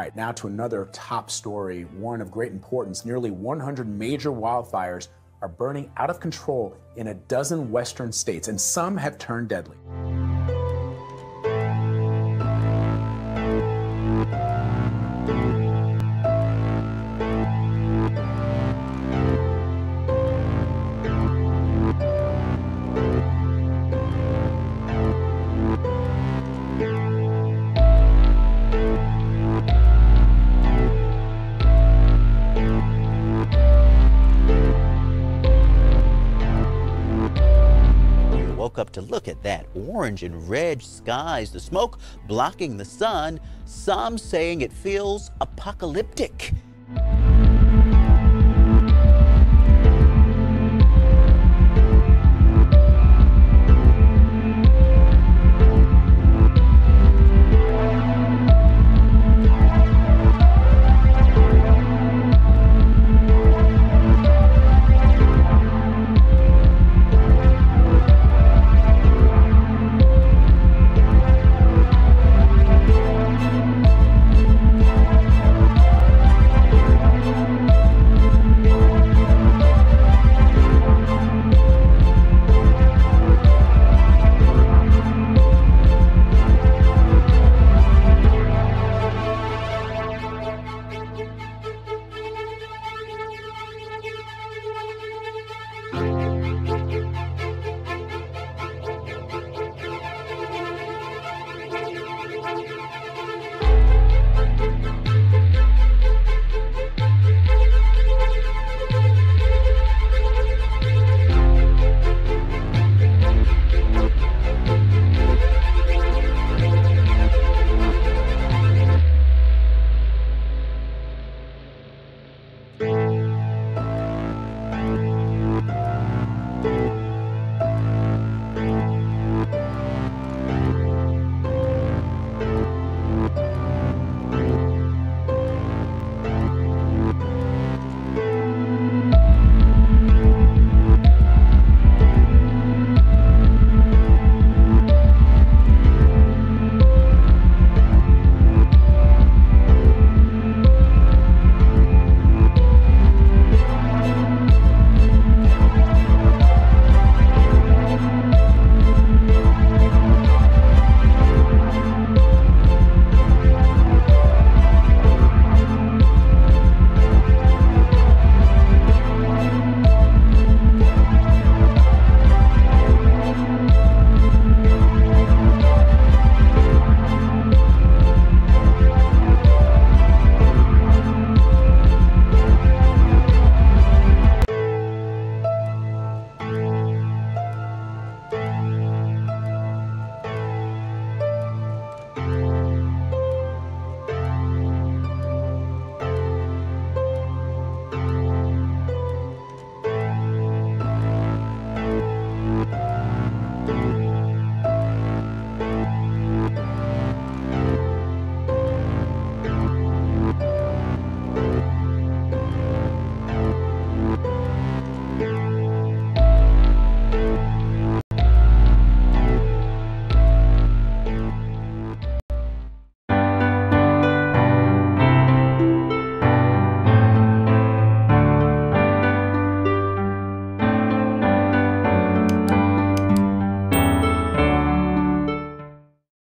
All right, now to another top story, one of great importance. Nearly 100 major wildfires are burning out of control in a dozen western states, and some have turned deadly. Up to look at that orange and red skies, the smoke blocking the sun, some saying it feels apocalyptic.